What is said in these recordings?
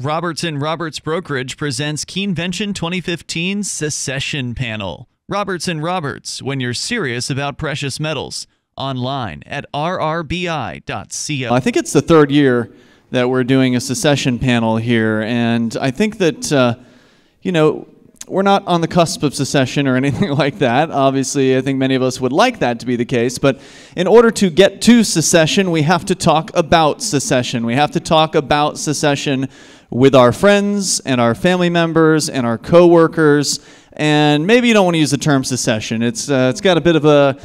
Roberts and Roberts Brokerage presents Keenevention 2015 Secession Panel. Roberts and Roberts, when you're serious about precious metals. Online at rrbi.co. I think it's the third year that we're doing a secession panel here, and I think that, you know, we're not on the cusp of secession or anything like that. Obviously, I think many of us would like that to be the case, but in order to get to secession, we have to talk about secession. We have to talk about secession with our friends and our family members and our coworkers. And maybe you don't want to use the term secession. It's got a bit of a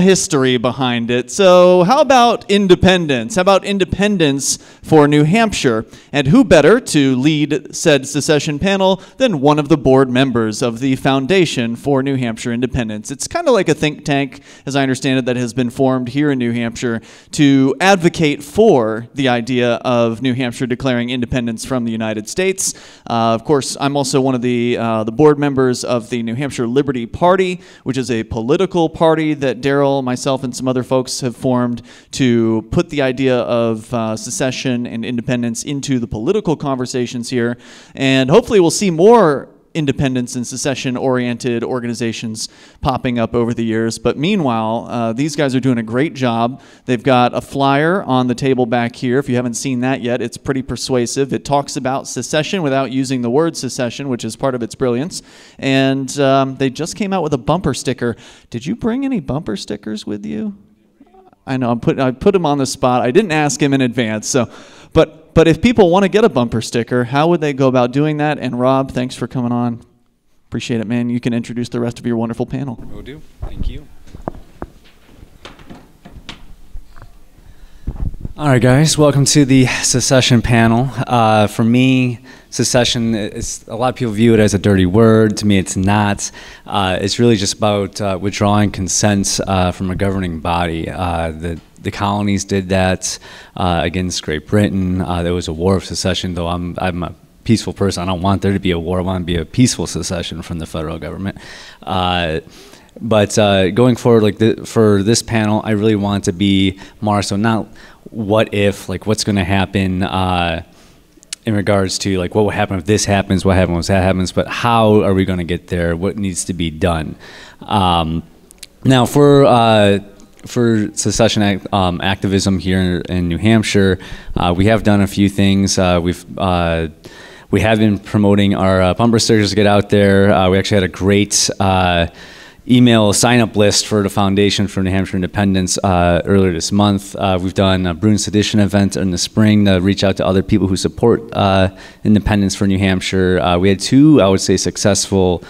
history behind it. So how about independence? How about independence for New Hampshire? And who better to lead said secession panel than one of the board members of the Foundation for New Hampshire Independence? It's kind of like a think tank, as I understand it, that has been formed here in New Hampshire to advocate for the idea of New Hampshire declaring independence from the United States. Of course, I'm also one of the board members of the New Hampshire Liberty Party, which is a political party that Daryl, myself, and some other folks have formed to put the idea of secession and independence into the political conversations here. And hopefully we'll see more independence and secession-oriented organizations popping up over the years. But meanwhile, these guys are doing a great job. They've got a flyer on the table back here. If you haven't seen that yet, it's pretty persuasive. It talks about secession without using the word secession, which is part of its brilliance. And they just came out with a bumper sticker. Did you bring any bumper stickers with you? I know, I put him on the spot. I didn't ask him in advance, so... But if people want to get a bumper sticker, how would they go about doing that? And Rob, thanks for coming on. Appreciate it, man. You can introduce the rest of your wonderful panel. Will do. Thank you. All right, guys. Welcome to the secession panel. For me, secession, a lot of people view it as a dirty word. To me, it's not. It's really just about withdrawing consent from a governing body. The colonies did that against Great Britain. There was a war of secession, though I'm a peaceful person. I don't want there to be a war. I want to be a peaceful secession from the federal government. But going forward, like for this panel, I really want to be more so not what if, like what's going to happen in regards to like what will happen if this happens, what happens when that happens, but how are we going to get there? What needs to be done? Now for secession activism here in New Hampshire, we have done a few things. We have been promoting our bumper stickers to get out there. We actually had a great email sign-up list for the Foundation for New Hampshire Independence earlier this month. We've done a Bruin Sedition event in the spring to reach out to other people who support independence for New Hampshire. We had two, I would say, successful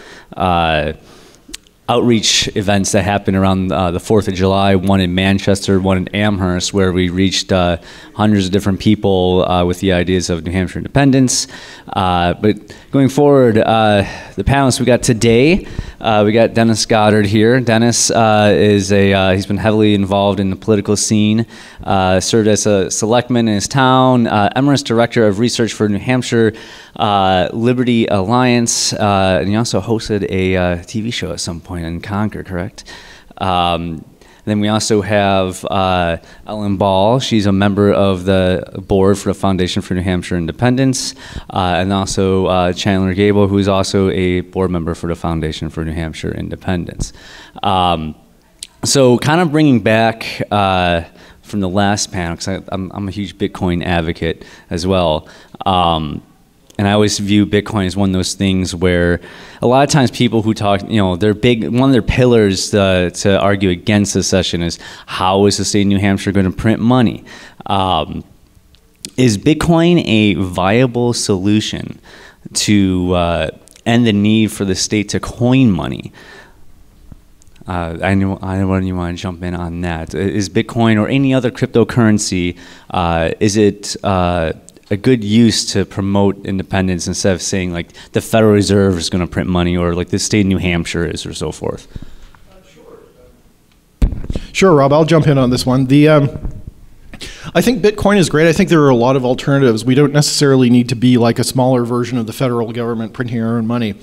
outreach events that happened around the 4th of July, one in Manchester, one in Amherst, where we reached hundreds of different people with the ideas of New Hampshire independence. But going forward, the panelists we got today, we got Dennis Goddard here. Dennis he's been heavily involved in the political scene, served as a selectman in his town, Emeritus Director of Research for New Hampshire Liberty Alliance, and he also hosted a TV show at some point and Conquer, correct? Then we also have Ellen Ball. She's a member of the board for the Foundation for New Hampshire Independence, and also Chandler Gable, who is also a board member for the Foundation for New Hampshire Independence. So kind of bringing back from the last panel, because I'm a huge Bitcoin advocate as well. And I always view Bitcoin as one of those things where a lot of times people who talk, you know, one of their pillars to argue against secession is how is the state of New Hampshire going to print money? Is Bitcoin a viable solution to end the need for the state to coin money? I know you want to jump in on that. Is Bitcoin or any other cryptocurrency, is it... a good use to promote independence instead of saying like the Federal Reserve is going to print money or like the state of New Hampshire is or so forth? Sure, Rob, I'll jump in on this one. I think Bitcoin is great. I think there are a lot of alternatives. We don't necessarily need to be like a smaller version of the federal government printing our own money.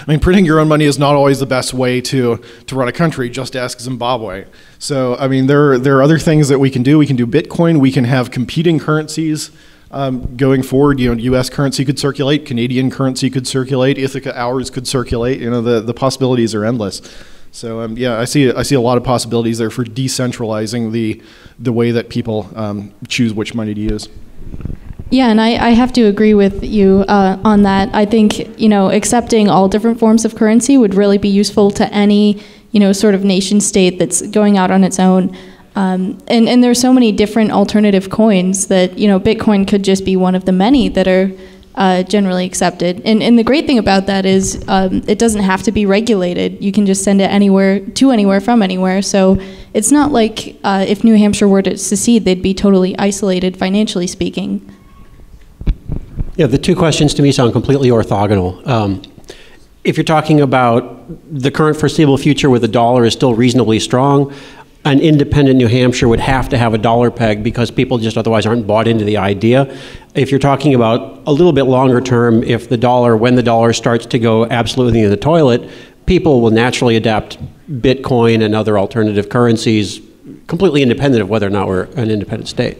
I mean, printing your own money is not always the best way to run a country. Just ask Zimbabwe. So, I mean, there are other things that we can do. We can do Bitcoin. We can have competing currencies Going forward, U.S. currency could circulate, Canadian currency could circulate, Ithaca hours could circulate. The possibilities are endless. So yeah, I see a lot of possibilities there for decentralizing the way that people choose which money to use. Yeah, and I have to agree with you on that. I think accepting all different forms of currency would really be useful to any sort of nation state that's going out on its own. And there's so many different alternative coins that Bitcoin could just be one of the many that are generally accepted. And the great thing about that is it doesn't have to be regulated. You can just send it anywhere, to anywhere, from anywhere. So it's not like if New Hampshire were to secede, they'd be totally isolated financially speaking. Yeah, the two questions to me sound completely orthogonal. If you're talking about the current foreseeable future where the dollar is still reasonably strong, an independent New Hampshire would have to have a dollar peg because people just otherwise aren't bought into the idea. If you're talking about a little bit longer term, if the dollar, when the dollar starts to go absolutely in the toilet, people will naturally adapt Bitcoin and other alternative currencies completely independent of whether or not we're an independent state.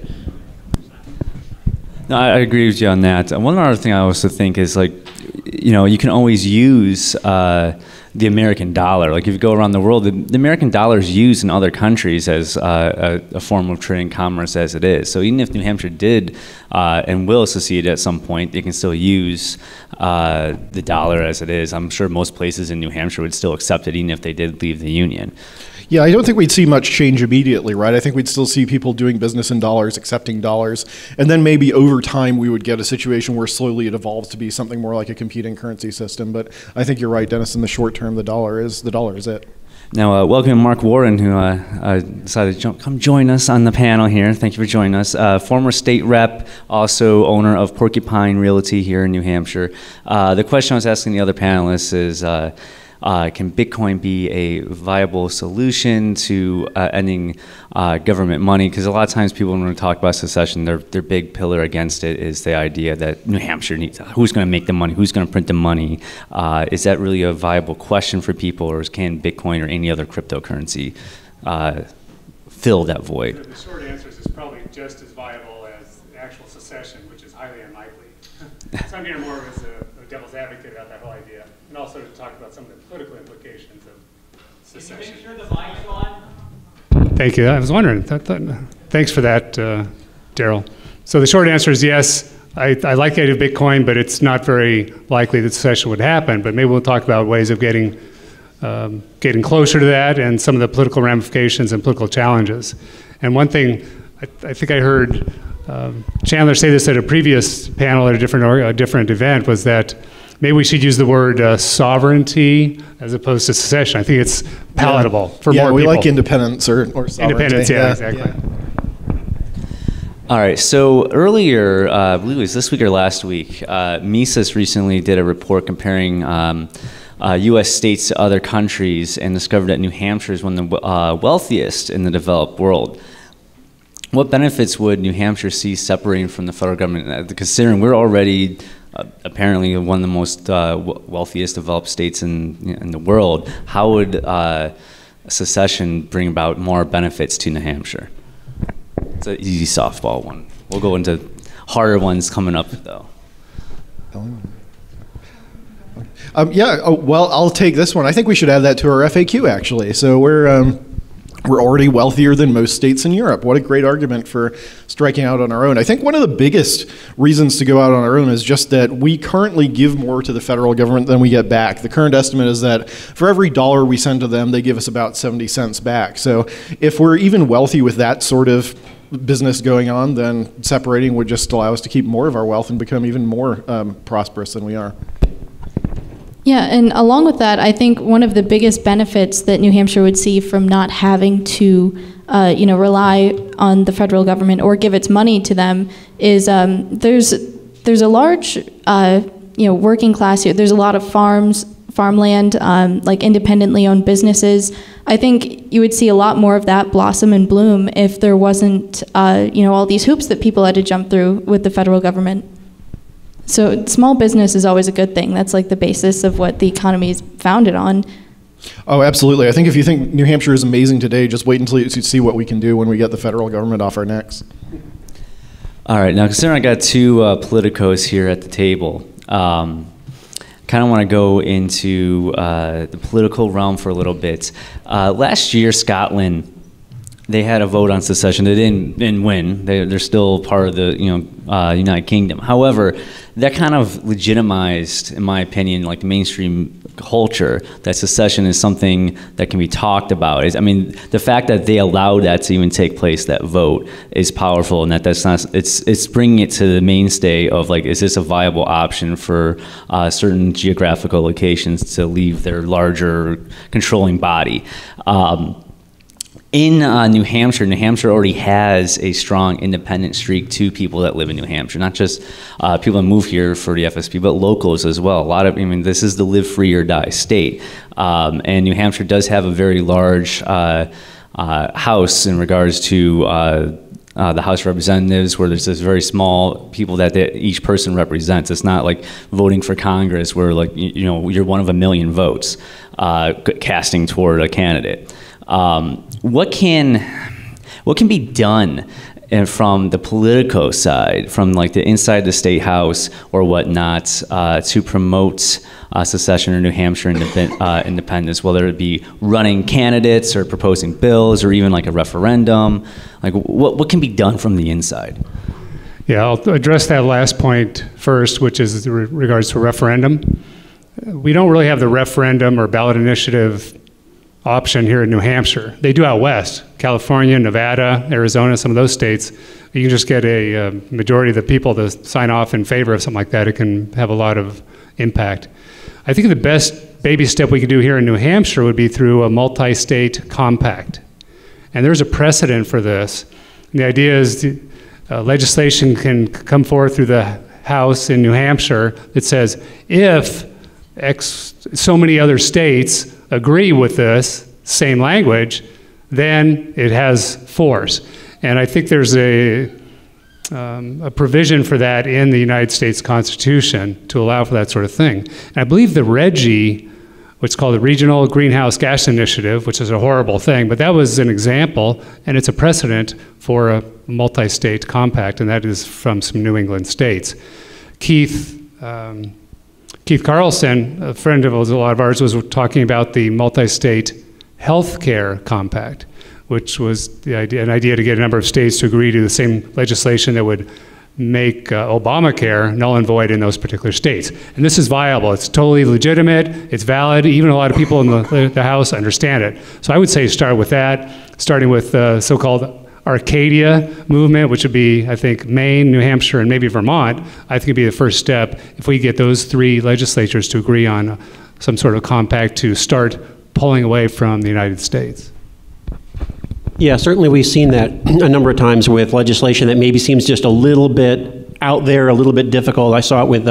No, I agree with you on that. One other thing I also think is you can always use the American dollar. Like if you go around the world, the American dollar is used in other countries as a form of trade and commerce as it is. So even if New Hampshire did and will secede at some point, they can still use the dollar as it is. I'm sure most places in New Hampshire would still accept it even if they did leave the Union. Yeah, I don't think we'd see much change immediately, right? I think we'd still see people doing business in dollars, accepting dollars, and then maybe over time we would get a situation where slowly it evolves to be something more like a competing currency system. But I think you're right, Dennis, in the short term, the dollar is it. Now, welcome Mark Warden, who decided to come join us on the panel here. Thank you for joining us. Former state rep, also owner of Porcupine Realty here in New Hampshire. The question I was asking the other panelists is, can Bitcoin be a viable solution to ending government money? Because a lot of times people, when we talk about secession, their big pillar against it is the idea that New Hampshire needs, who's going to make the money, who's going to print the money? Is that really a viable question for people, or can Bitcoin or any other cryptocurrency fill that void? The short answer is it's probably just as viable as actual secession, which is highly unlikely. So I'm getting more of a devil's advocate about that whole idea. And also to talk about some of the political implications of secession. Can you make sure the mic's on? Thank you. I was wondering. Thanks for that, Daryl. So the short answer is yes. I like the idea of Bitcoin, but it's not very likely that secession would happen. But maybe we'll talk about ways of getting closer to that and some of the political ramifications and political challenges. And one thing I think I heard Chandler say this at a previous panel at a different event was that maybe we should use the word sovereignty as opposed to secession. I think it's palatable for more people. Yeah, we like independence or sovereignty. Independence, yeah, exactly. Yeah. All right, so earlier, I believe it was this week or last week, Mises recently did a report comparing U.S. states to other countries and discovered that New Hampshire is one of the wealthiest in the developed world. What benefits would New Hampshire see separating from the federal government, considering we're already apparently one of the most wealthiest developed states in the world? How would secession bring about more benefits to New Hampshire? It's an easy softball one. We'll go into harder ones coming up, though. Yeah, well, I'll take this one. I think we should add that to our FAQ, actually. So we're already wealthier than most states in Europe. What a great argument for striking out on our own. I think one of the biggest reasons to go out on our own is just that we currently give more to the federal government than we get back. The current estimate is that for every dollar we send to them, they give us about 70 cents back. So if we're even wealthy with that sort of business going on, then separating would just allow us to keep more of our wealth and become even more prosperous than we are. Yeah, and along with that, I think one of the biggest benefits that New Hampshire would see from not having to, rely on the federal government or give its money to them is there's a large, working class here. There's a lot of farmland, like independently owned businesses. I think you would see a lot more of that blossom and bloom if there wasn't, all these hoops that people had to jump through with the federal government. So small business is always a good thing. That's like the basis of what the economy is founded on. Oh, absolutely. I think if you think New Hampshire is amazing today, just wait until you see what we can do when we get the federal government off our necks. All right, now considering I got two politicos here at the table, kind of want to go into the political realm for a little bit. Last year, Scotland, they had a vote on secession. They didn't win. They're still part of the United Kingdom. However, that kind of legitimized, in my opinion, like the mainstream culture, that secession is something that can be talked about. I mean, the fact that they allowed that to even take place, that vote, is powerful, and that's not. It's bringing it to the mainstay of like, is this a viable option for certain geographical locations to leave their larger controlling body? In New Hampshire, New Hampshire already has a strong independent streak to people that live in New Hampshire, not just people that move here for the FSP, but locals as well. I mean, this is the live free or die state. And New Hampshire does have a very large house in regards to the House of Representatives, where there's this very small people that each person represents. It's not like voting for Congress where like, you know, you're one of a million votes casting toward a candidate. What can be done from the political side, from like the inside the state house or whatnot, to promote secession or New Hampshire independence, whether it be running candidates or proposing bills or even like a referendum? Like what can be done from the inside? Yeah, I'll address that last point first, which is in regards to a referendum. We don't really have the referendum or ballot initiative option here in New Hampshire. They do out west, California, Nevada, Arizona, some of those states. You can just get a majority of the people to sign off in favor of something like that. It can have a lot of impact. I think the best baby step we could do here in New Hampshire would be through a multi-state compact. And there's a precedent for this. And the idea is legislation can come forward through the House in New Hampshire that says, if so many other states agree with this same language, then it has force. And I think there's a provision for that in the United States Constitution to allow for that sort of thing. And I believe the RGGI, what's called the Regional Greenhouse Gas Initiative, which is a horrible thing, but that was an example, and it's a precedent for a multi-state compact, and that is from some New England states. Keith Carlson, a friend of a lot of ours, was talking about the multi-state healthcare compact, which was the idea, an idea to get a number of states to agree to the same legislation that would make Obamacare null and void in those particular states. And this is viable. It's totally legitimate. It's valid. Even a lot of people in the House understand it. So I would say start with that, starting with the so-called Arcadia movement, which would be, I think, Maine, New Hampshire, and maybe Vermont. I think it'd be the first step if we get those three legislatures to agree on some sort of compact to start pulling away from the United States. Yeah, certainly we've seen that a number of times with legislation that maybe seems just a little bit out there, a little bit difficult. I saw it with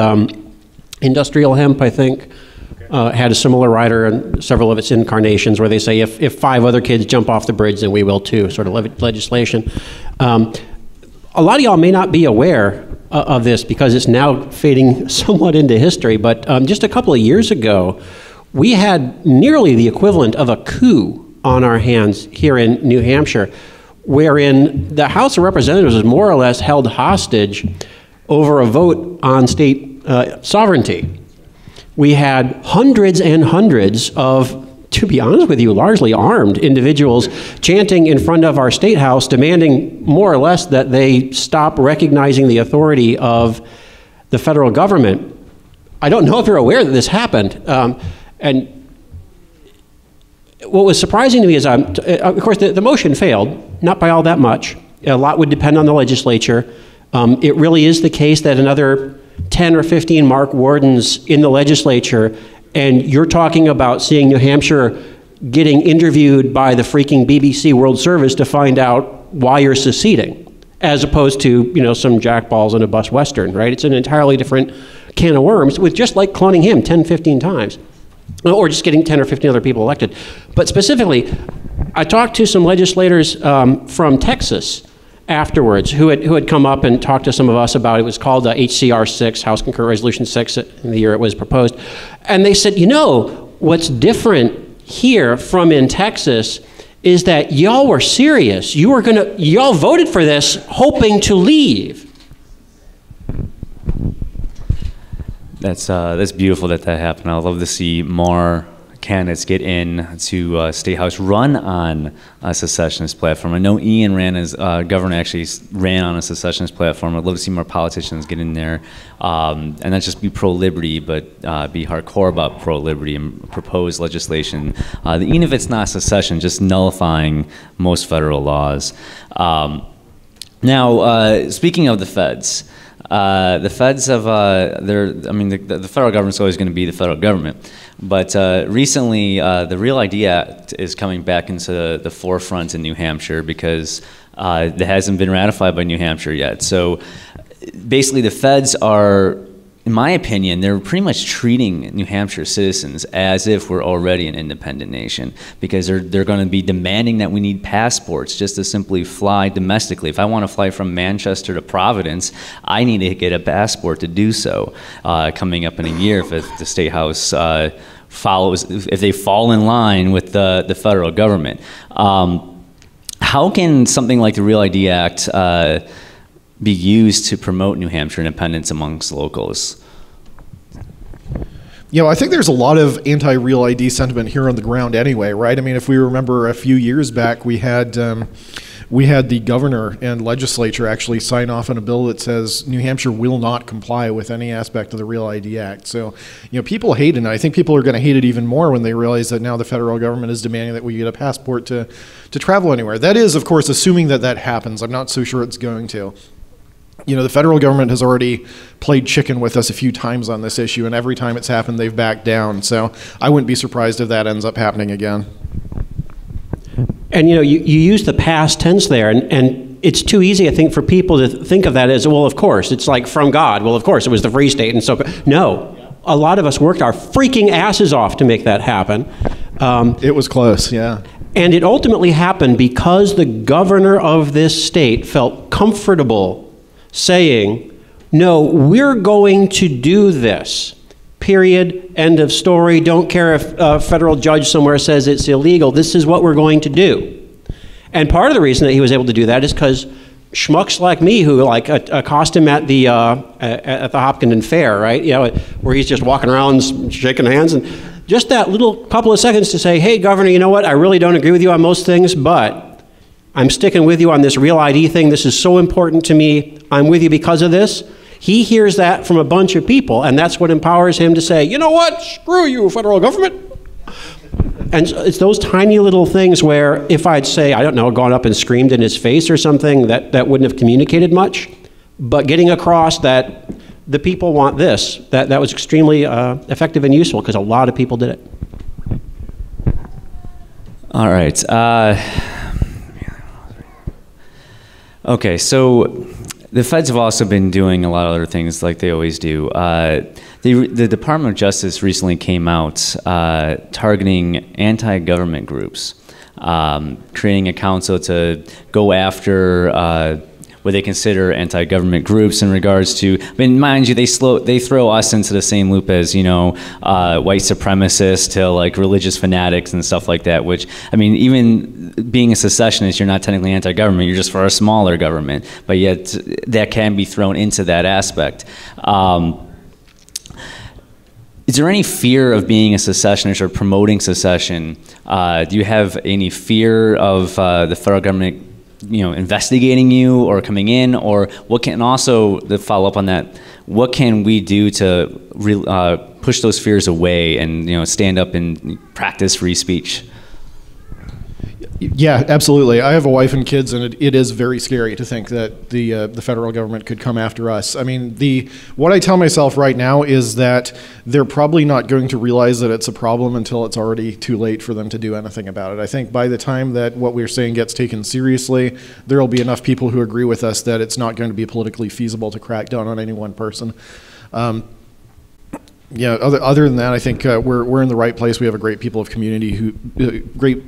industrial hemp, I think. Had a similar rider in several of its incarnations where they say, if five other kids jump off the bridge, then we will too, sort of legislation. A lot of y'all may not be aware of this because it's now fading somewhat into history, but just a couple of years ago, we had nearly the equivalent of a coup on our hands here in New Hampshire, wherein the House of Representatives was more or less held hostage over a vote on state sovereignty. We had hundreds and hundreds of, to be honest with you, largely armed individuals chanting in front of our state house, demanding more or less that they stop recognizing the authority of the federal government. I don't know if you're aware that this happened. And what was surprising to me is, of course, the motion failed, not by all that much. A lot would depend on the legislature. It really is the case that another 10 or 15 Mark Wardens in the legislature, and you're talking about seeing New Hampshire getting interviewed by the freaking BBC World Service to find out why you're seceding, as opposed to, you know, some jackballs in a bus western, right? It's an entirely different can of worms with just like cloning him 10, 15 times, or just getting 10 or 15 other people elected. But specifically, I talked to some legislators from Texas afterwards, who had come up and talked to some of us about it. Was called HCR 6, House Concurrent Resolution 6, in the year it was proposed. And they said, you know, what's different here from in Texas is that y'all were serious. Y'all voted for this hoping to leave. That's beautiful that that happened. I love to see more candidates get in to State House, run on a secessionist platform. I know Ian ran as governor, actually ran on a secessionist platform. I'd love to see more politicians get in there, and not just be pro-liberty, but be hardcore about pro-liberty and propose legislation. That even if it's not secession, just nullifying most federal laws. Now, speaking of the feds have the federal government's always going to be the federal government. But recently, the Real ID Act is coming back into the forefront in New Hampshire because it hasn't been ratified by New Hampshire yet. So basically the feds are, in my opinion, they're pretty much treating New Hampshire citizens as if we're already an independent nation, because they're going to be demanding that we need passports just to simply fly domestically. If I want to fly from Manchester to Providence, I need to get a passport to do so coming up in a year if the State House follows, if they fall in line with the federal government. How can something like the Real ID Act be used to promote New Hampshire independence amongst locals? You know, I think there's a lot of anti-Real ID sentiment here on the ground anyway, right? I mean, if we remember a few years back, we had the governor and legislature actually sign off on a bill that says New Hampshire will not comply with any aspect of the Real ID Act. So, you know, people hate it, and I think people are going to hate it even more when they realize that now the federal government is demanding that we get a passport to travel anywhere. That is, of course, assuming that that happens. I'm not so sure it's going to. You know, the federal government has already played chicken with us a few times on this issue, and every time it's happened, they've backed down. So I wouldn't be surprised if that ends up happening again. And, you know, you use the past tense there, and it's too easy, I think, for people to think of that as, well, of course, it's like from God. Well, of course, it was the Free State. And so, no, a lot of us worked our freaking asses off to make that happen. It was close, yeah. And it ultimately happened because the governor of this state felt comfortable saying, no, we're going to do this, period, end of story. Don't care if a federal judge somewhere says it's illegal. This is what we're going to do. And part of the reason that he was able to do that is because schmucks like me who like accost him at the Hopkinton Fair, right, you know, where he's just walking around shaking hands, and just that little couple of seconds to say, hey, governor, you know what, I really don't agree with you on most things, but I'm sticking with you on this Real ID thing. This is so important to me. I'm with you because of this. He hears that from a bunch of people, and that's what empowers him to say, you know what, screw you, federal government. And it's those tiny little things where if I'd say, I don't know, gone up and screamed in his face or something, that wouldn't have communicated much. But getting across that the people want this, that was extremely effective and useful, because a lot of people did it. All right. Okay, so the feds have also been doing a lot of other things like they always do. The Department of Justice recently came out targeting anti-government groups, creating a council to go after what they consider anti-government groups in regards to, I mean, mind you, they throw us into the same loop as, you know, white supremacists to like religious fanatics and stuff like that, which, I mean, even being a secessionist, you're not technically anti-government, you're just for a smaller government, but yet that can be thrown into that aspect. Is there any fear of being a secessionist or promoting secession? Do you have any fear of the federal government, you know, investigating you or coming in, or what can also, to follow up on that, what can we do to push those fears away and, you know, stand up and practice free speech? Yeah, absolutely. I have a wife and kids, and it is very scary to think that the federal government could come after us. I mean, what I tell myself right now is that they're probably not going to realize that it's a problem until it's already too late for them to do anything about it. I think by the time that what we're saying gets taken seriously, there will be enough people who agree with us that it's not going to be politically feasible to crack down on any one person. Yeah. Other than that, I think we're in the right place. We have a great great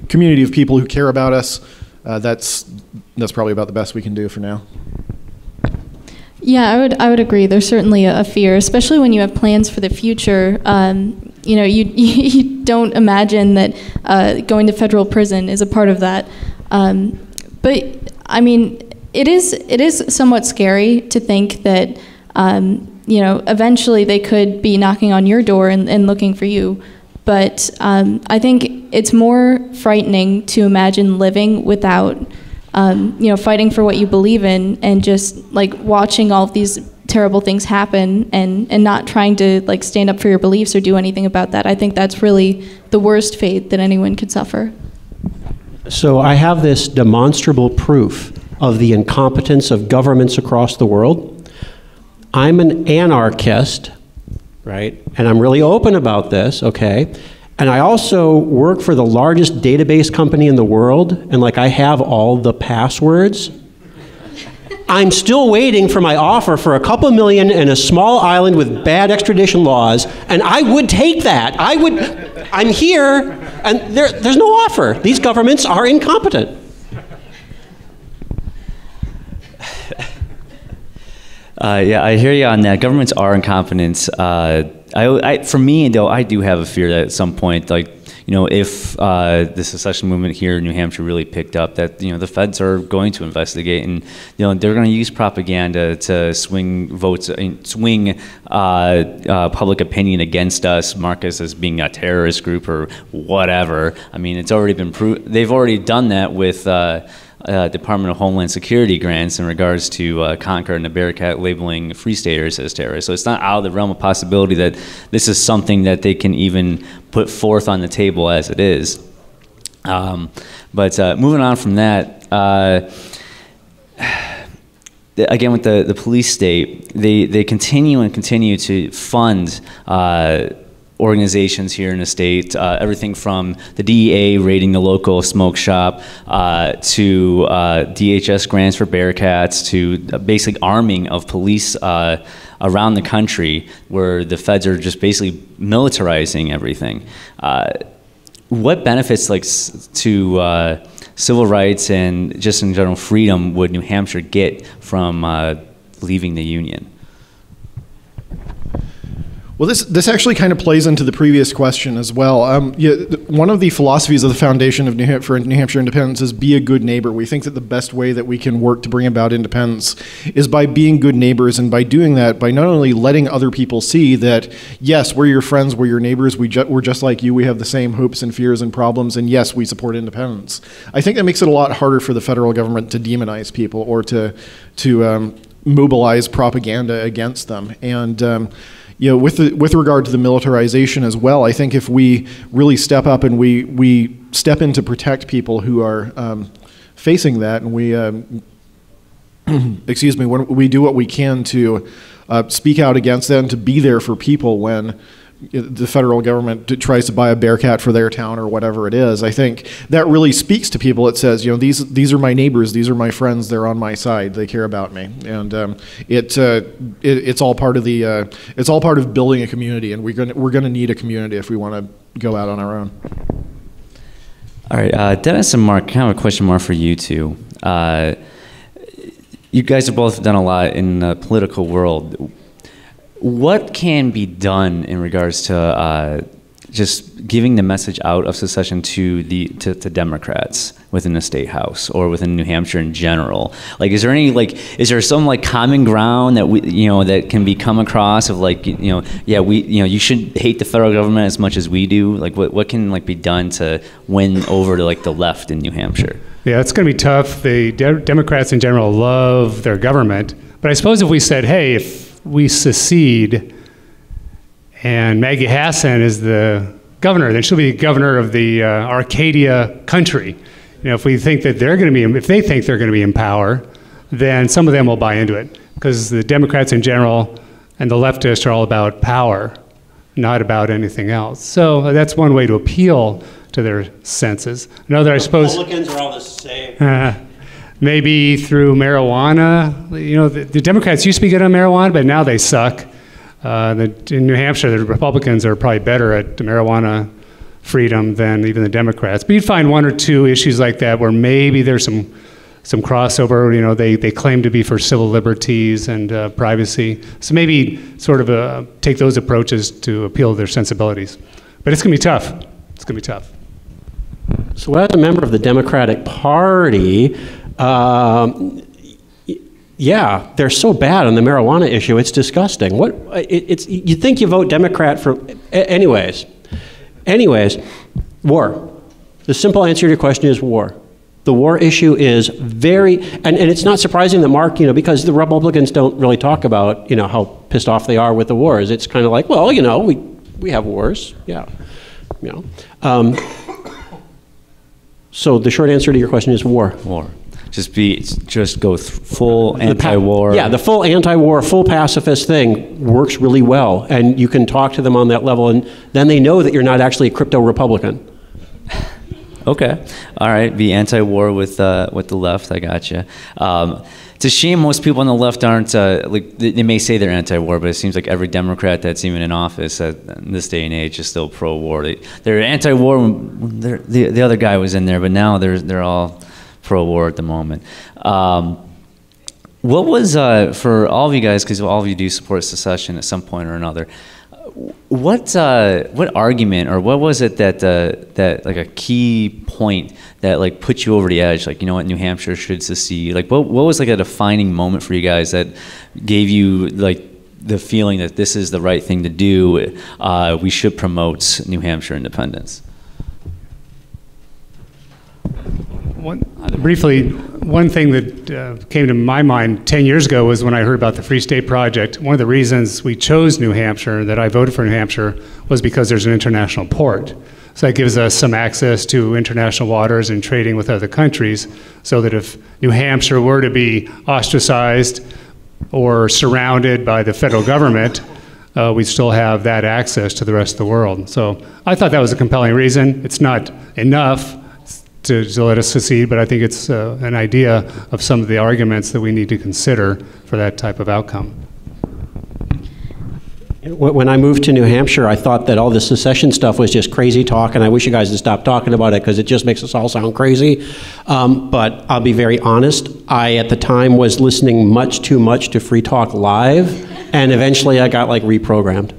community of people who care about us. That's probably about the best we can do for now. Yeah, I would agree. There's certainly a fear, especially when you have plans for the future. You know, you don't imagine that going to federal prison is a part of that. But I mean, it is somewhat scary to think that. you know, eventually they could be knocking on your door and looking for you. But I think it's more frightening to imagine living without, you know, fighting for what you believe in and just like watching all of these terrible things happen and not trying to like stand up for your beliefs or do anything about that. I think that's really the worst fate that anyone could suffer. So I have this demonstrable proof of the incompetence of governments across the world. I'm an anarchist, right? And I'm really open about this, okay? And I also work for the largest database company in the world, and like I have all the passwords. I'm still waiting for my offer for $2 million in a small island with bad extradition laws, and I would take that. I would, I'm here, and there's no offer. These governments are incompetent. Yeah, I hear you on that. Governments are incompetent. For me, though, I do have a fear that at some point, like, you know, if the secession movement here in New Hampshire really picked up, that, you know, the feds are going to investigate, and, you know, they're going to use propaganda to swing votes, swing public opinion against us, mark us as being a terrorist group or whatever. I mean, it's already been proved. They've already done that with Department of Homeland Security grants in regards to Concord and the Bearcat labeling Free Staters as terrorists. So it's not out of the realm of possibility that this is something that they can even put forth on the table as it is. But moving on from that, again with the police state, they continue to fund organizations here in the state, everything from the DEA raiding the local smoke shop to DHS grants for Bearcats to basic arming of police around the country, where the feds are just basically militarizing everything. What benefits like to civil rights and just in general freedom would New Hampshire get from leaving the Union? Well, this actually kind of plays into the previous question as well. One of the philosophies of the Foundation of New Hampshire Independence is be a good neighbor. We think that the best way that we can work to bring about independence is by being good neighbors, and by doing that, by not only letting other people see that, yes, we're your friends, we're your neighbors, we're just like you, we have the same hopes and fears and problems, and yes, we support independence. I think that makes it a lot harder for the federal government to demonize people or to mobilize propaganda against them. And you know, with regard to the militarization as well, I think if we really step up and we step in to protect people who are facing that, and we excuse me, when we do what we can to speak out against that and to be there for people when the federal government tries to buy a Bearcat for their town or whatever it is, I think that really speaks to people. It says, you know, these are my neighbors, these are my friends, they're on my side, they care about me, and it's all part of the it's all part of building a community, and we're gonna need a community if we want to go out on our own. All right, Dennis and Mark, I have a question more for you two. You guys have both done a lot in the political world. What can be done in regards to just giving the message out of secession to Democrats within the state house or within New Hampshire in general? Like, is there any some like common ground that we, you know, that can be come across of like, you know, yeah, we, you know, you should hate the federal government as much as we do? Like, what can like be done to win over to like the left in New Hampshire? Yeah, it's going to be tough. The Democrats in general love their government, but I suppose if we said, hey, if we secede and Maggie Hassan is the governor, then she'll be governor of the Arcadia country. You know, if we think that they're going to be, if they think they're going to be in power, then some of them will buy into it, because the Democrats in general and the leftists are all about power, not about anything else. So that's one way to appeal to their senses. Another, I suppose, Republicans are all the same. Maybe through marijuana. You know, the Democrats used to be good on marijuana, but now they suck. In New Hampshire, the Republicans are probably better at marijuana freedom than even the Democrats. But you'd find one or two issues like that where maybe there's some crossover. You know, they claim to be for civil liberties and privacy. So maybe sort of take those approaches to appeal to their sensibilities. But it's going to be tough. It's going to be tough. So as a member of the Democratic Party, Yeah, they're so bad on the marijuana issue. It's disgusting. What? It's you think you vote Democrat for? Anyways, war. The simple answer to your question is war. The war issue is very, and it's not surprising that Mark, because the Republicans don't really talk about, how pissed off they are with the wars. It's kind of like, well, we have wars, yeah. So the short answer to your question is war. War. Just go full anti-war. Yeah, the full anti-war, full pacifist thing works really well, and you can talk to them on that level, and then they know that you're not actually a crypto Republican. Okay, all right. Be anti-war with the left. I gotcha. It's a shame most people on the left aren't like they may say they're anti-war, but it seems like every Democrat that's even in office in this day and age is still pro-war. They're anti-war when the other guy was in there, but now they're all pro-war at the moment. What was for all of you guys, because all of you do support secession at some point or another? What argument or what was it that that like a key point that like put you over the edge? Like, you know what, New Hampshire should secede. Like what was like a defining moment for you guys that gave you like the feeling that this is the right thing to do? We should promote New Hampshire independence. One thing that came to my mind 10 years ago was when I heard about the Free State Project. One of the reasons we chose New Hampshire, that I voted for New Hampshire, was because there's an international port. So that gives us some access to international waters and trading with other countries, so that if New Hampshire were to be ostracized or surrounded by the federal government, we still have that access to the rest of the world. So I thought that was a compelling reason. It's not enough to let us secede, but I think it's an idea of some of the arguments that we need to consider for that type of outcome. When I moved to New Hampshire, I thought that all this secession stuff was just crazy talk, and I wish you guys would stop talking about it because it just makes us all sound crazy. But I'll be very honest, I at the time was listening much to Free Talk Live, and eventually I got like reprogrammed.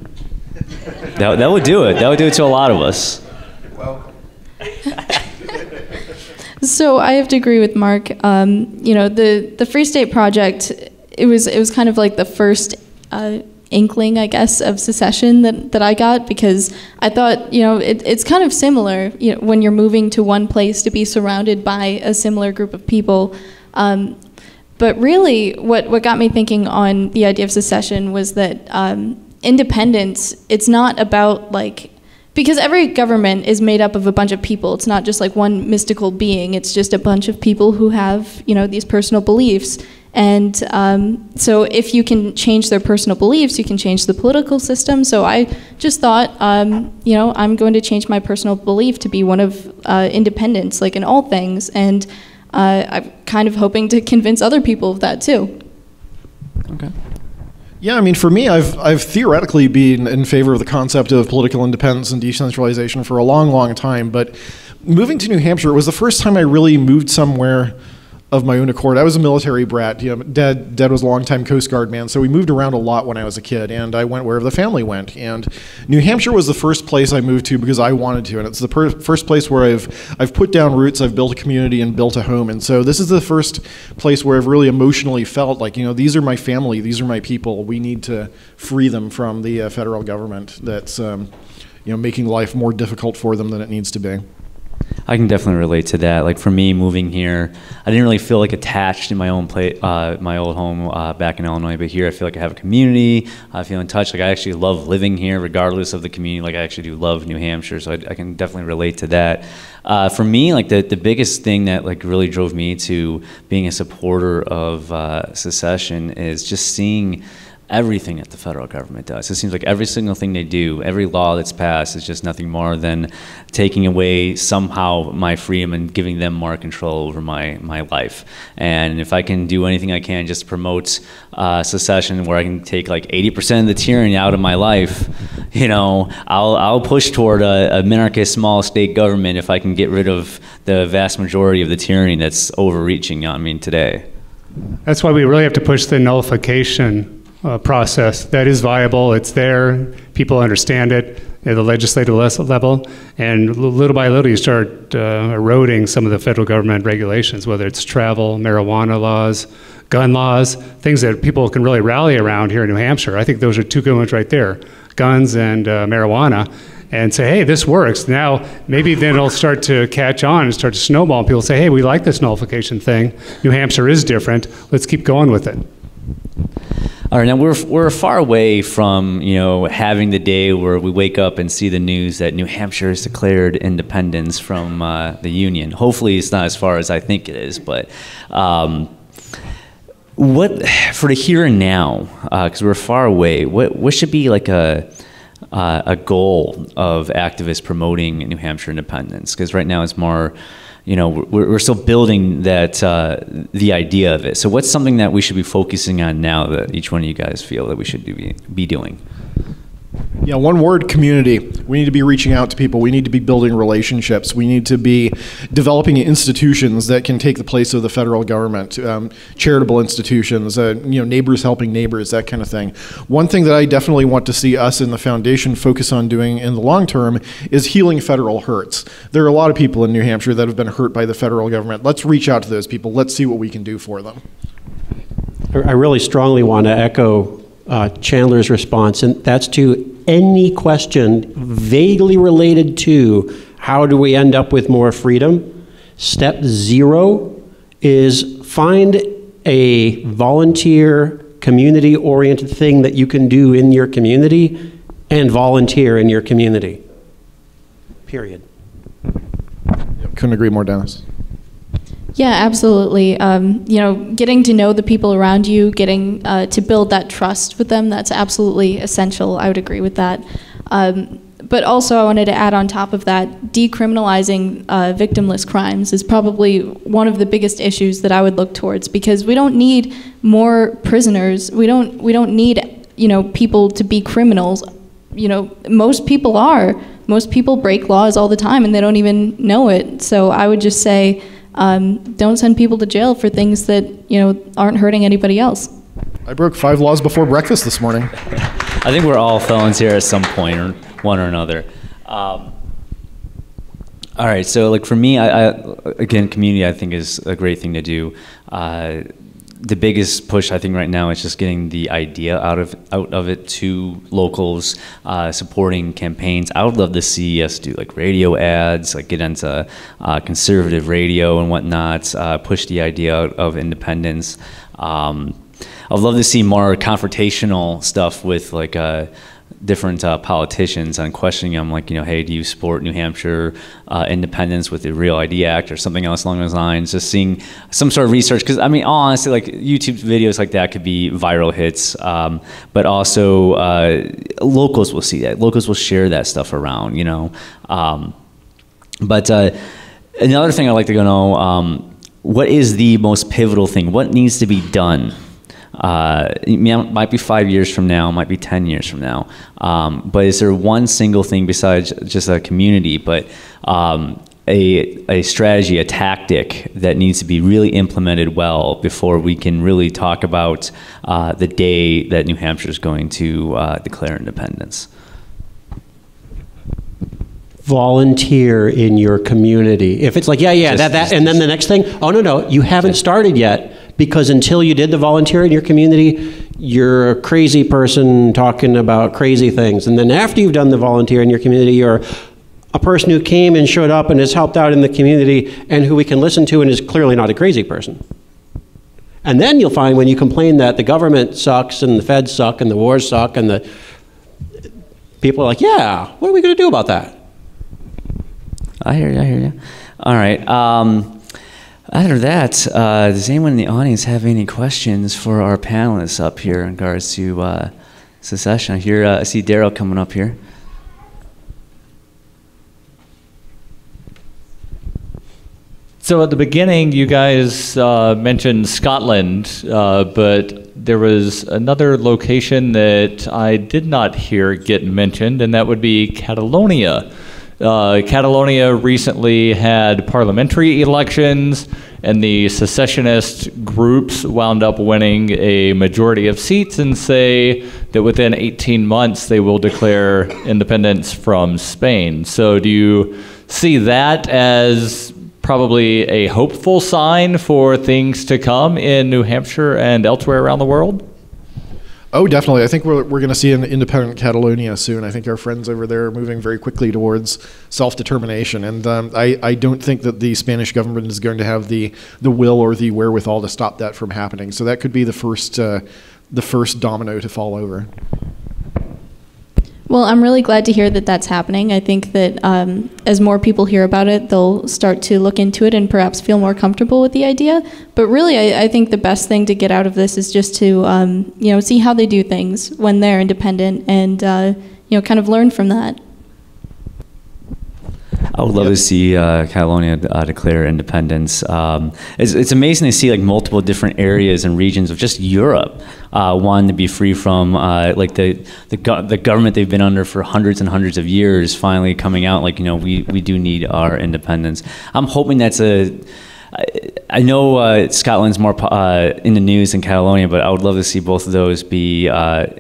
That would do it. That would do it to a lot of us. Well. So I have to agree with Mark. The Free State Project, it was kind of like the first inkling, I guess, of secession that I got, because I thought, it's kind of similar, when you're moving to one place to be surrounded by a similar group of people. But really, what got me thinking on the idea of secession was that independence, it's not about like, because every government is made up of a bunch of people. It's not just like one mystical being. It's just a bunch of people who have, these personal beliefs. And so if you can change their personal beliefs, you can change the political system. So I just thought, I'm going to change my personal belief to be one of independence, like in all things. And I'm kind of hoping to convince other people of that too. Okay. Yeah, I mean, for me, I've theoretically been in favor of the concept of political independence and decentralization for a long, long time, but moving to New Hampshire was the first time I really moved somewhere of my own accord. I was a military brat. Dad was a longtime Coast Guard man, so we moved around a lot when I was a kid, and I went wherever the family went. And New Hampshire was the first place I moved to because I wanted to, and it's the first place where I've put down roots, I've built a community, and built a home. And so this is the first place where I've really emotionally felt like, these are my family, these are my people. We need to free them from the federal government that's, making life more difficult for them than it needs to be. I can definitely relate to that. Like for me, moving here, I didn't really feel like attached in my own place, my old home back in Illinois. But here, I feel like I have a community. I feel in touch. Like I actually love living here, regardless of the community. Like I actually do love New Hampshire, so I can definitely relate to that. For me, like the biggest thing that like really drove me to being a supporter of secession is just seeing everything that the federal government does. It seems like every single thing they do, every law that's passed is just nothing more than taking away somehow my freedom and giving them more control over my life. And if I can do anything I can just promote secession where I can take like 80% of the tyranny out of my life, I'll push toward a minarchist small state government if I can get rid of the vast majority of the tyranny that's overreaching on me today. That's why we really have to push the nullification process. That is viable, it's there, people understand it at the legislative level, and little by little you start eroding some of the federal government regulations, whether it's travel, marijuana laws, gun laws, things that people can really rally around here in New Hampshire. I think those are two good ones right there, guns and marijuana, and say, hey, this works. Now, maybe then it'll start to catch on and start to snowball, and people say, hey, we like this nullification thing. New Hampshire is different. Let's keep going with it. All right, now we're far away from, you know, having the day where we wake up and see the news that New Hampshire has declared independence from the Union. Hopefully it's not as far as I think it is, but what, for the here and now, because we're far away, what should be like a goal of activists promoting New Hampshire independence? Because right now it's more, you know, we're still building that the idea of it. So what's something that we should be focusing on now that each one of you guys feel that we should be doing? Yeah, one word, community. We need to be reaching out to people. We need to be building relationships. We need to be developing institutions that can take the place of the federal government, charitable institutions, you know, neighbors helping neighbors, that kind of thing. One thing that I definitely want to see us in the foundation focus on doing in the long term is healing federal hurts. There are a lot of people in New Hampshire that have been hurt by the federal government. Let's reach out to those people. Let's see what we can do for them. I really strongly want to echo Chandler's response, and that's to any question vaguely related to how do we end up with more freedom. Step 0 is find a volunteer, community-oriented thing that you can do in your community and volunteer in your community. Period. Couldn't agree more, Dennis. Yeah, absolutely. You know, getting to know the people around you, getting to build that trust with them, that's absolutely essential. I would agree with that. But also I wanted to add on top of that, decriminalizing victimless crimes is probably one of the biggest issues that I would look towards, because we don't need more prisoners. We don't need, you know, people to be criminals. You know, most people are. Most people break laws all the time and they don't even know it. So I would just say, don't send people to jail for things that, you know, aren't hurting anybody else. I broke 5 laws before breakfast this morning. I think we're all felons here at some point, or one or another. All right, so like for me, again, community I think is a great thing to do. The biggest push I think right now is just getting the idea out of it to locals, supporting campaigns. I would love to see us do like radio ads, like get into conservative radio and whatnot, push the idea out of independence. I'd love to see more confrontational stuff with like different politicians on questioning them, like, you know, hey, do you support New Hampshire independence with the Real ID Act or something else along those lines? Just seeing some sort of research, because I mean, honestly, like YouTube videos like that could be viral hits, but also locals will see that. Locals will share that stuff around, you know. But another thing I'd like to go know, what is the most pivotal thing? What needs to be done? It might be 5 years from now, might be 10 years from now, but is there one single thing besides just a community, but a strategy, a tactic that needs to be really implemented well before we can really talk about the day that New Hampshire is going to declare independence? Volunteer in your community. If it's like, yeah, and then the next thing, oh, no, you haven't started yet. Because until you did the volunteer in your community, you're a crazy person talking about crazy things. And then after you've done the volunteer in your community, you're a person who came and showed up and has helped out in the community and who we can listen to and is clearly not a crazy person. And then you'll find when you complain that the government sucks and the feds suck and the wars suck and the people are like, yeah, what are we going to do about that? I hear you. All right. After that, does anyone in the audience have any questions for our panelists up here in regards to secession? I see Daryl coming up here. So at the beginning, you guys mentioned Scotland, but there was another location that I did not hear get mentioned, and that would be Catalonia. Catalonia recently had parliamentary elections, and the secessionist groups wound up winning a majority of seats and say that within 18 months they will declare independence from Spain. So do you see that as probably a hopeful sign for things to come in New Hampshire and elsewhere around the world? Oh, definitely. I think we're going to see an independent Catalonia soon. I think our friends over there are moving very quickly towards self-determination. And I don't think that the Spanish government is going to have the will or the wherewithal to stop that from happening. So that could be the first domino to fall over. Well, I'm really glad to hear that that's happening. I think that as more people hear about it, they'll start to look into it and perhaps feel more comfortable with the idea. But really, I think the best thing to get out of this is just to you know, see how they do things when they're independent and you know, kind of learn from that. I would love to see Catalonia declare independence. It's amazing to see like multiple different areas and regions of just Europe wanting to be free from like the government they've been under for hundreds and hundreds of years, finally coming out like, you know, we do need our independence. I'm hoping that's a. I know Scotland's more in the news than Catalonia, but I would love to see both of those be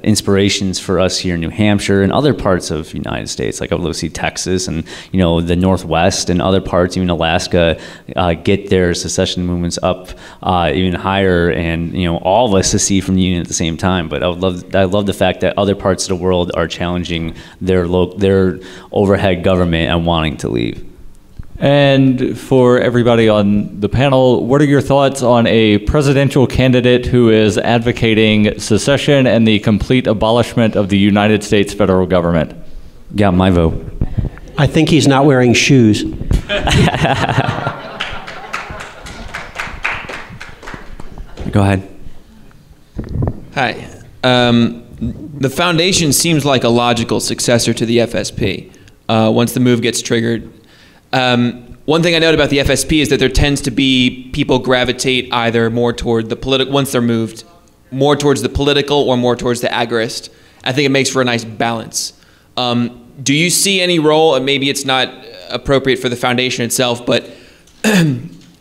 inspirations for us here in New Hampshire and other parts of the United States. Like I would love to see Texas and, you know, the Northwest and other parts, even Alaska, get their secession movements up even higher, and, you know, all of us to see from the Union at the same time. But I love the fact that other parts of the world are challenging their overhead government and wanting to leave. And for everybody on the panel, what are your thoughts on a presidential candidate who is advocating secession and the complete abolishment of the United States federal government? Got my vote. I think he's not wearing shoes. Go ahead. Hi. The foundation seems like a logical successor to the FSP. Once the move gets triggered. One thing I note about the FSP is that there tends to be people gravitate either more toward the political, once they're moved, more towards the political or more towards the agorist. I think it makes for a nice balance. Do you see any role, and maybe it's not appropriate for the foundation itself, but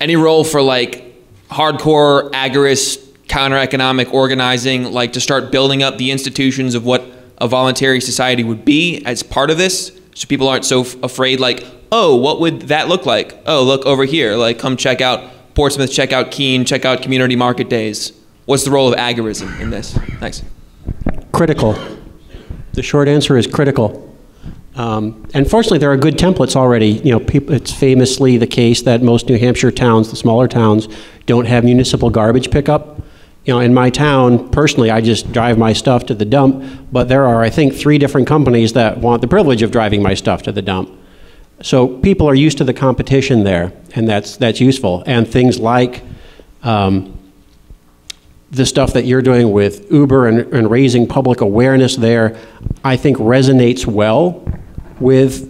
any role for like hardcore agorist counter-economic organizing, like to start building up the institutions of what a voluntary society would be as part of this? So people aren't so afraid like, oh, what would that look like? Oh, look over here. Like, come check out Portsmouth, check out Keene, check out community market days. What's the role of agorism in this? Thanks. Critical. The short answer is critical. And fortunately, there are good templates already. You know, it's famously the case that most New Hampshire towns, the smaller towns, don't have municipal garbage pickup. You know, in my town, personally, I just drive my stuff to the dump, but there are, I think, 3 different companies that want the privilege of driving my stuff to the dump. So people are used to the competition there, and that's useful. And things like the stuff that you're doing with Uber and raising public awareness there, I think resonates well with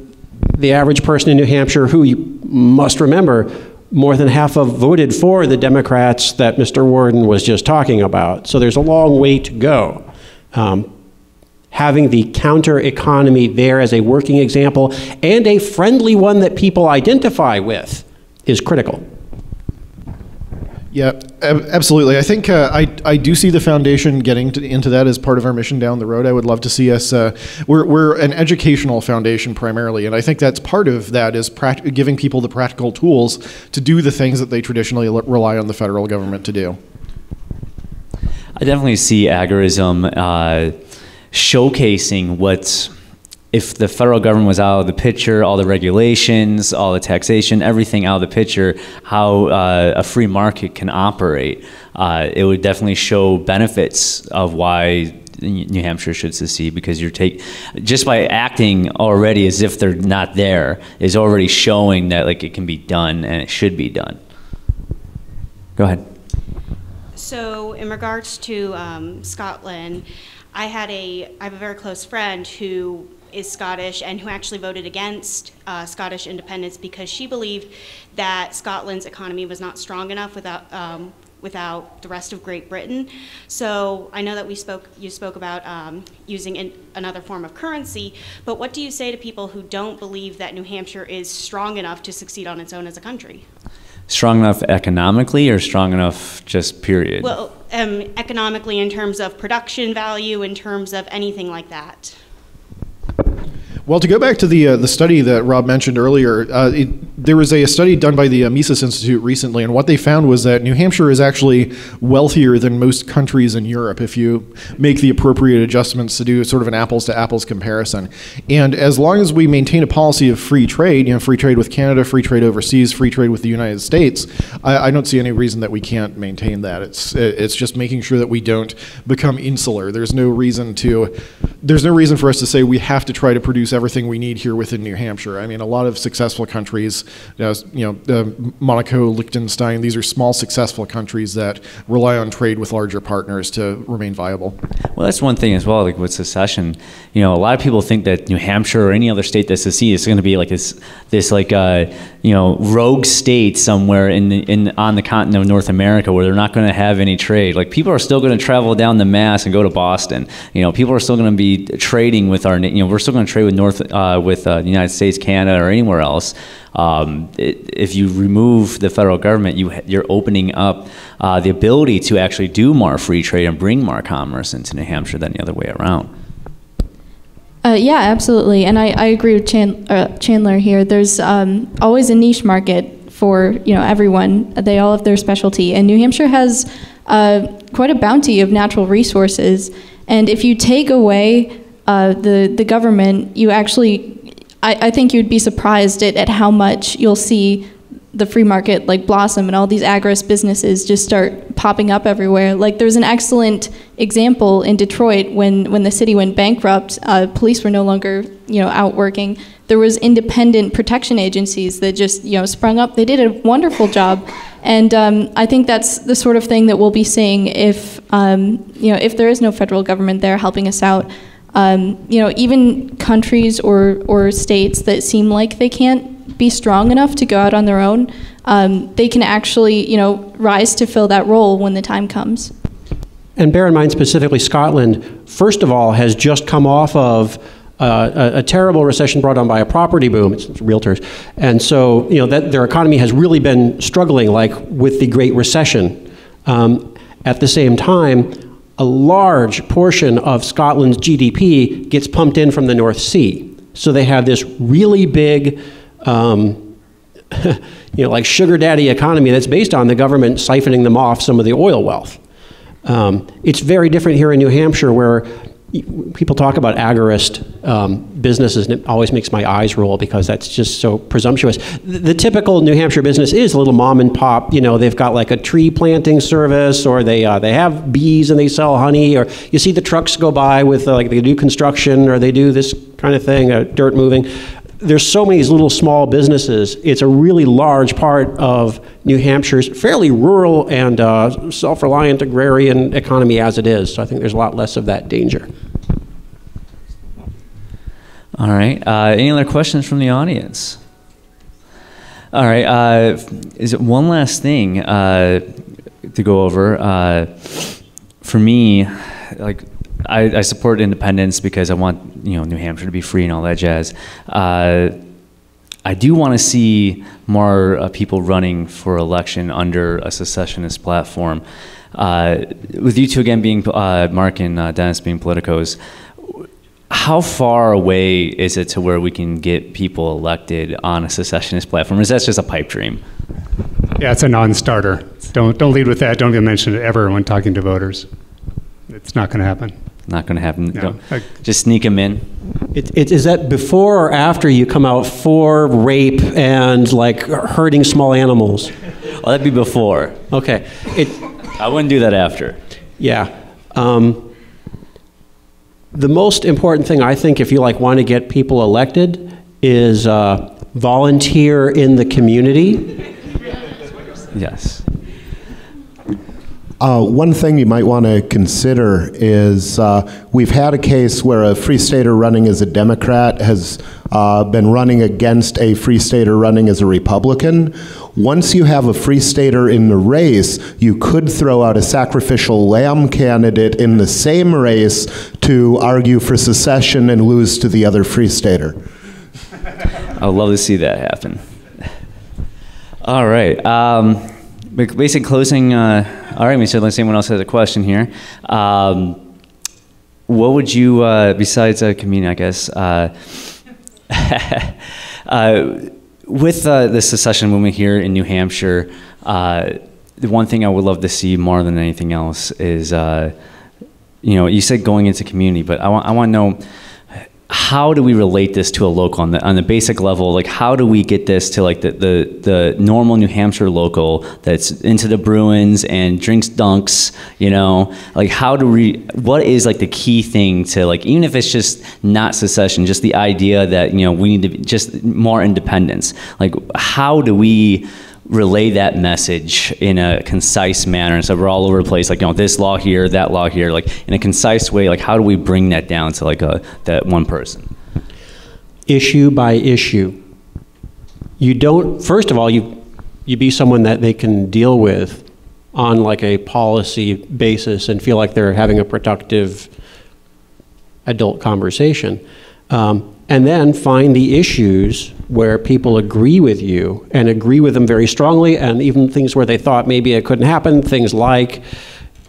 the average person in New Hampshire, who you must remember, more than half of voted for the Democrats that Mr. Warden was just talking about. So there's a long way to go. Having the counter economy there as a working example and a friendly one that people identify with is critical. Yeah, absolutely. I think I do see the foundation getting into that as part of our mission down the road. I would love to see us, we're an educational foundation primarily, and I think that's part of that is giving people the practical tools to do the things that they traditionally rely on the federal government to do. I definitely see agorism showcasing what's, if the federal government was out of the picture, all the regulations, all the taxation, everything out of the picture, how a free market can operate. It would definitely show benefits of why New Hampshire should secede, because just by acting already as if they're not there is already showing that like it can be done and it should be done. Go ahead. So in regards to Scotland, I have a very close friend who is Scottish and who actually voted against Scottish independence because she believed that Scotland's economy was not strong enough without the rest of Great Britain. So I know that you spoke about using another form of currency, but what do you say to people who don't believe that New Hampshire is strong enough to succeed on its own as a country? Strong enough economically or strong enough just period? Well, economically in terms of production value, in terms of anything like that. Well, to go back to the study that Rob mentioned earlier, there was a study done by the Mises Institute recently, and what they found was that New Hampshire is actually wealthier than most countries in Europe if you make the appropriate adjustments to do sort of an apples-to-apples comparison. And as long as we maintain a policy of free trade, you know, free trade with Canada, free trade overseas, free trade with the United States, I don't see any reason that we can't maintain that. It's just making sure that we don't become insular. There's no reason for us to say we have to try to produce everything we need here within New Hampshire. I mean, a lot of successful countries, Monaco, Liechtenstein, these are small successful countries that rely on trade with larger partners to remain viable. Well, that's one thing as well, like with secession, you know, a lot of people think that New Hampshire or any other state that secedes is going to be like this rogue state somewhere on the continent of North America where they're not going to have any trade. Like, people are still going to travel down the Mass and go to Boston. You know, people are still going to be trading with our, you know, we're still going to trade with the United States, Canada, or anywhere else. If you remove the federal government, you're opening up the ability to actually do more free trade and bring more commerce into New Hampshire than the other way around. Yeah, absolutely. And I agree with Chandler here. There's always a niche market for, you know, everyone. They all have their specialty. And New Hampshire has quite a bounty of natural resources. And if you take away the government, you actually, I think you'd be surprised at how much you'll see the free market like blossom and all these agorist businesses just start popping up everywhere. Like, there's an excellent example in Detroit when the city went bankrupt, police were no longer, you know, out working. There was independent protection agencies that just, you know, sprung up. They did a wonderful job. And I think that's the sort of thing that we'll be seeing if, you know, if there is no federal government there helping us out. You know, even countries or states that seem like they can't be strong enough to go out on their own, they can actually, you know, rise to fill that role when the time comes. And bear in mind specifically Scotland, first of all, has just come off of a terrible recession brought on by a property boom. It's realtors. And so, you know, that their economy has really been struggling, like with the Great Recession. At the same time, a large portion of Scotland's GDP gets pumped in from the North Sea. So they have this really big, you know, like sugar daddy economy that's based on the government siphoning them off some of the oil wealth. It's very different here in New Hampshire, where people talk about agorist businesses, and it always makes my eyes roll because that's just so presumptuous. The typical New Hampshire business is a little mom and pop. You know, they've got like a tree planting service, or they have bees and they sell honey, or you see the trucks go by with like they do construction, or they do this kind of thing, dirt moving. There's so many little small businesses. It's a really large part of New Hampshire's fairly rural and self-reliant agrarian economy as it is. So I think there's a lot less of that danger. All right, any other questions from the audience? All right, is it one last thing to go over? For me, like, I support independence because I want, you know, New Hampshire to be free and all that jazz. I do want to see more people running for election under a secessionist platform. With you two again being, Mark and Dennis being politicos, how far away is it to where we can get people elected on a secessionist platform? Or is that just a pipe dream? Yeah, it's a non-starter. Don't lead with that. Don't even mention it ever when talking to voters. It's not going to happen. Not going to happen. No. Just sneak them in. Is that before or after you come out for rape and like hurting small animals? Well, that'd be before. Okay. I wouldn't do that after. Yeah. The most important thing, I think, if you like want to get people elected, is volunteer in the community. Yes. One thing you might want to consider is we've had a case where a Free Stater running as a Democrat has been running against a Free Stater running as a Republican. Once you have a Free Stater in the race, you could throw out a sacrificial lamb candidate in the same race to argue for secession and lose to the other Free Stater. I'd love to see that happen. All right. Basic closing, all right, so unless anyone else has a question here. What would you, besides community, I guess, with the secession movement here in New Hampshire, the one thing I would love to see more than anything else is, you know, you said going into community, but I want to know, how do we relate this to a local on the basic level? Like, how do we get this to like the normal New Hampshire local that's into the Bruins and drinks Dunks? You know, like how do we? What is like the key thing to like, even if it's just not secession, just the idea that, you know, we need to be just more independence. Like, how do we relay that message in a concise manner instead of we're all over the place, like, you know, this law here, that law here, like in a concise way? Like, how do we bring that down to like a that one person? Issue by issue. You don't. First of all, you be someone that they can deal with on like a policy basis and feel like they're having a productive adult conversation. And then find the issues where people agree with you and agree with them very strongly, and even things where they thought maybe it couldn't happen, things like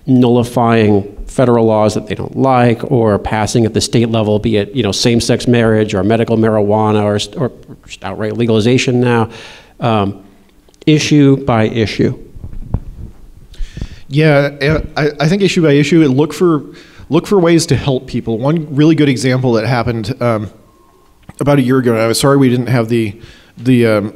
nullifying federal laws that they don't like, or passing at the state level, be it, you know, same-sex marriage or medical marijuana or just outright legalization now, issue by issue. Yeah, I think issue by issue, and look for ways to help people. One really good example that happened about a year ago, and I was sorry we didn't have the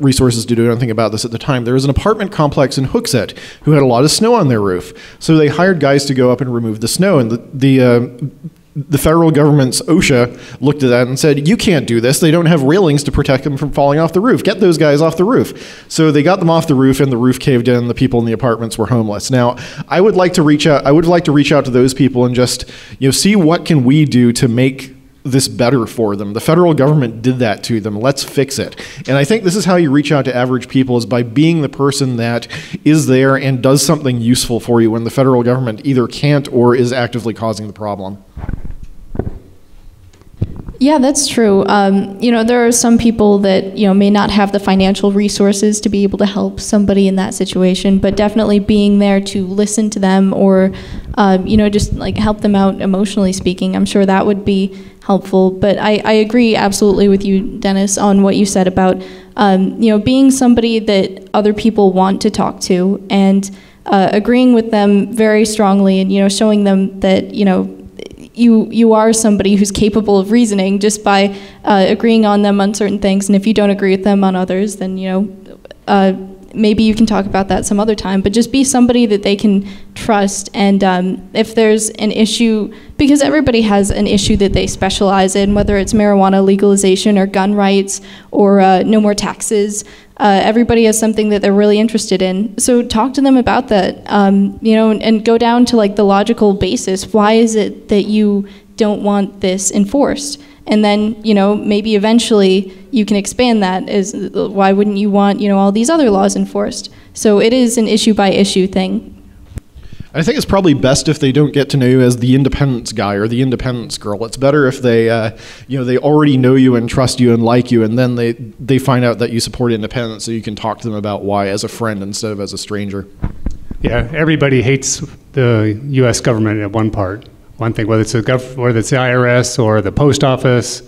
resources to do anything about this at the time. There was an apartment complex in Hooksett who had a lot of snow on their roof. So they hired guys to go up and remove the snow, and the federal government's OSHA looked at that and said, you can't do this. They don't have railings to protect them from falling off the roof. Get those guys off the roof. So they got them off the roof, and the roof caved in, and the people in the apartments were homeless. Now, I would like to reach out, to those people and just, you know, see what can we do to make this better for them. The federal government did that to them. Let's fix it. And I think this is how you reach out to average people, is by being the person that is there and does something useful for you when the federal government either can't or is actively causing the problem. Yeah, that's true. You know, there are some people that, you know, may not have the financial resources to be able to help somebody in that situation, but definitely being there to listen to them, or, you know, just like help them out emotionally speaking. I'm sure that would be helpful. But I agree absolutely with you, Dennis, on what you said about, you know, being somebody that other people want to talk to, and agreeing with them very strongly, and, you know, showing them that, you know, you are somebody who's capable of reasoning just by agreeing on them on certain things. And if you don't agree with them on others, then, you know, maybe you can talk about that some other time. But just be somebody that they can trust. And if there's an issue, because everybody has an issue that they specialize in, whether it's marijuana legalization or gun rights or no more taxes, everybody has something that they're really interested in. So talk to them about that, you know, and go down to like the logical basis. Why is it that you don't want this enforced? And then, you know, maybe eventually you can expand that as, why wouldn't you want, you know, all these other laws enforced? So it is an issue by issue thing. I think it's probably best if they don't get to know you as the independence guy or the independence girl. It's better if they, you know, they already know you and trust you and like you, and then they find out that you support independence, so you can talk to them about why as a friend instead of as a stranger. Yeah, everybody hates the U.S. government at one thing, whether it's the IRS or the post office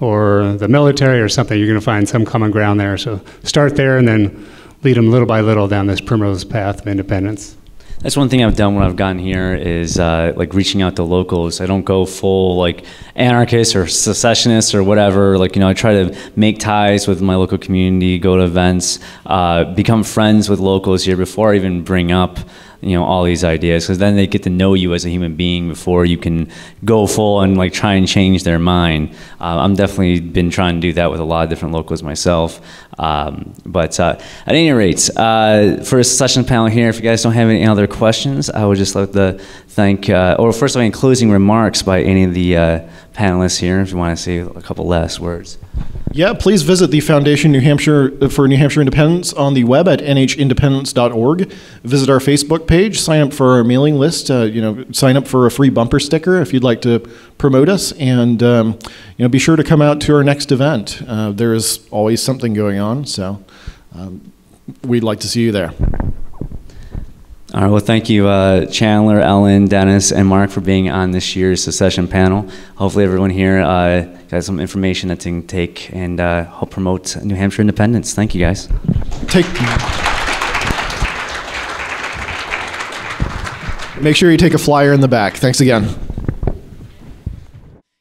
or the military or something. You're going to find some common ground there. So start there, and then lead them little by little down this primrose path of independence. That's one thing I've done when I've gotten here is like reaching out to locals. I don't go full like anarchist or secessionist or whatever. Like, you know, I try to make ties with my local community, go to events, become friends with locals here before I even bring up, you know, all these ideas, because then they get to know you as a human being before you can go full and like try and change their mind. I'm definitely been trying to do that with a lot of different locals myself. But at any rate, for a session panel here, if you guys don't have any other questions, I would just like to thank, or first of all, any closing remarks by any of the panelists here, if you want to say a couple last words. Yeah, please visit the Foundation for New Hampshire Independence on the web at nhindependence.org. Visit our Facebook page, sign up for our mailing list, you know, sign up for a free bumper sticker if you'd like to promote us, and you know, be sure to come out to our next event. There is always something going on, so we'd like to see you there. All right, well, thank you, Chandler, Ellen, Dennis, and Mark for being on this year's Secession panel. Hopefully everyone here got some information that they can take and help promote New Hampshire independence. Thank you, guys. Make sure you take a flyer in the back. Thanks again.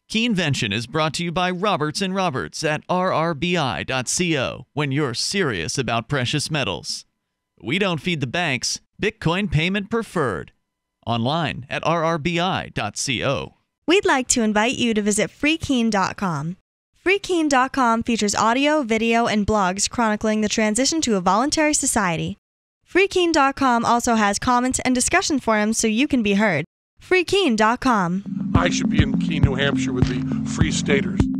Keenevention is brought to you by Roberts and Roberts at rrbi.co when you're serious about precious metals. We don't feed the banks. Bitcoin payment preferred. Online at rrbi.co. We'd like to invite you to visit FreeKeene.com. FreeKeene.com features audio, video, and blogs chronicling the transition to a voluntary society. FreeKeene.com also has comments and discussion forums so you can be heard. FreeKeene.com. I should be in Keene, New Hampshire with the Free Staters.